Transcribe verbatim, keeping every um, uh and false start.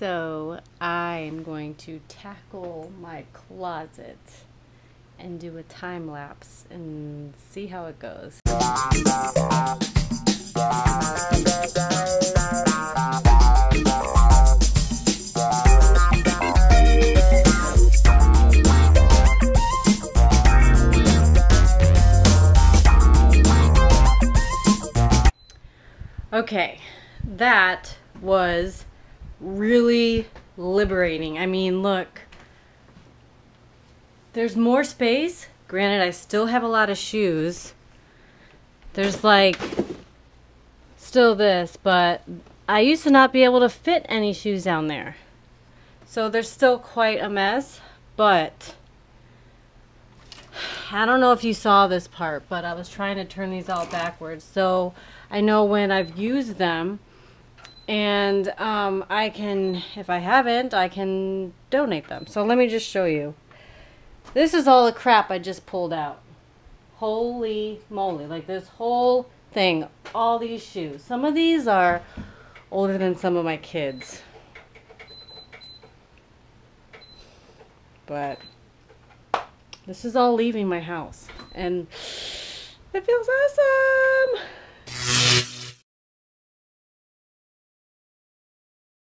So I am going to tackle my closet and do a time lapse and see how it goes. Okay, that was really liberating. I mean, look, there's more space. Granted, I still have a lot of shoes. There's like still this, but I used to not be able to fit any shoes down there. So there's still quite a mess, but I don't know if you saw this part, but I was trying to turn these all backwards. So I know when I've used them, and um, I can, if I haven't, I can donate them. So let me just show you. This is all the crap I just pulled out. Holy moly, like this whole thing, all these shoes. Some of these are older than some of my kids. But this is all leaving my house, and it feels awesome.